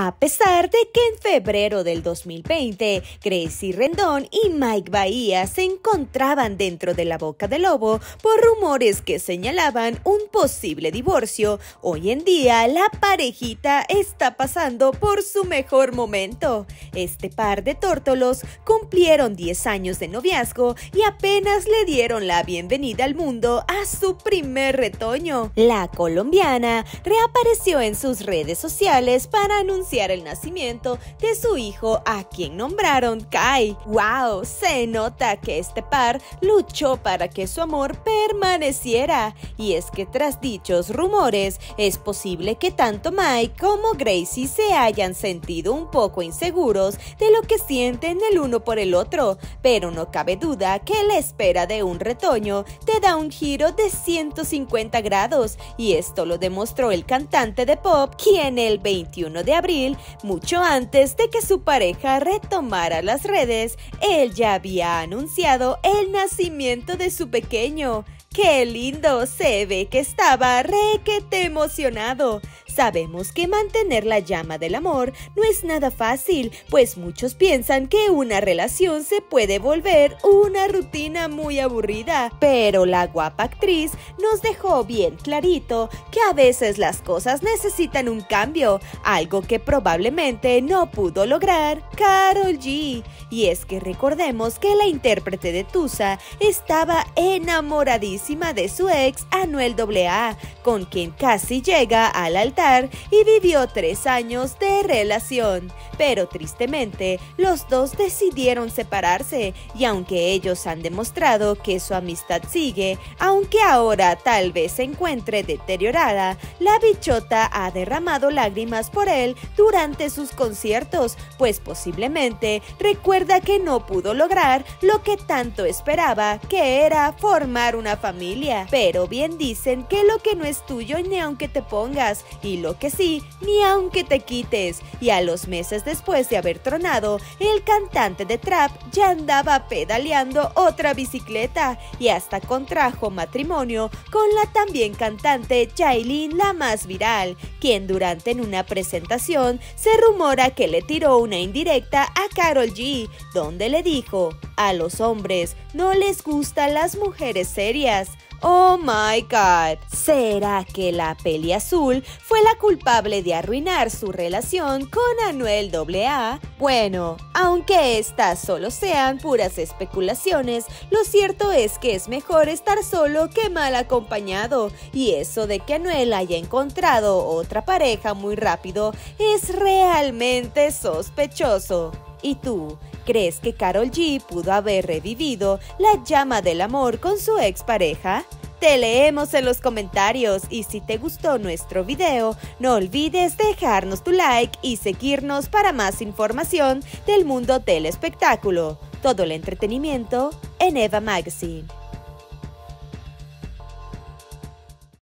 A pesar de que en febrero del 2020, Greeicy Rendón y Mike Bahía se encontraban dentro de la boca del lobo por rumores que señalaban un posible divorcio, hoy en día la parejita está pasando por su mejor momento. Este par de tórtolos cumplieron 10 años de noviazgo y apenas le dieron la bienvenida al mundo a su primer retoño. La colombiana reapareció en sus redes sociales para anunciar el nacimiento de su hijo, a quien nombraron Kai. ¡Wow! Se nota que este par luchó para que su amor permaneciera. Y es que tras dichos rumores, es posible que tanto Mike como Greeicy se hayan sentido un poco inseguros de lo que sienten el uno por el otro, pero no cabe duda que la espera de un retoño te da un giro de 150 grados, y esto lo demostró el cantante de pop, quien el 21 de abril, mucho antes de que su pareja retomara las redes, él ya había anunciado el nacimiento de su pequeño. ¡Qué lindo! Se ve que estaba requete emocionado. Sabemos que mantener la llama del amor no es nada fácil, pues muchos piensan que una relación se puede volver una rutina muy aburrida. Pero la guapa actriz nos dejó bien clarito que a veces las cosas necesitan un cambio, algo que probablemente no pudo lograr Karol G. Y es que recordemos que la intérprete de Tusa estaba enamoradísima de su ex Anuel AA, con quien casi llega al altar y vivió 3 años de relación, pero tristemente los dos decidieron separarse, y aunque ellos han demostrado que su amistad sigue, aunque ahora tal vez se encuentre deteriorada, la bichota ha derramado lágrimas por él durante sus conciertos, pues posiblemente recuerda que no pudo lograr lo que tanto esperaba, que era formar una familia. Pero bien dicen que lo que no es tuyo ni aunque te pongas, y lo que sí, ni aunque te quites. Y a los meses después de haber tronado, el cantante de trap ya andaba pedaleando otra bicicleta y hasta contrajo matrimonio con la también cantante Jailyn La Más Viral, quien durante una presentación se rumora que le tiró una indirecta a Karol G, donde le dijo: a los hombres no les gustan las mujeres serias. ¡Oh my God! ¿Será que la peli azul fue la culpable de arruinar su relación con Anuel AA? Bueno, aunque estas solo sean puras especulaciones, lo cierto es que es mejor estar solo que mal acompañado, y eso de que Anuel haya encontrado otra pareja muy rápido es realmente sospechoso. ¿Y tú? ¿Crees que Karol G pudo haber revivido la llama del amor con su expareja? Te leemos en los comentarios, y si te gustó nuestro video, no olvides dejarnos tu like y seguirnos para más información del mundo del espectáculo. Todo el entretenimiento en Eva Magazine.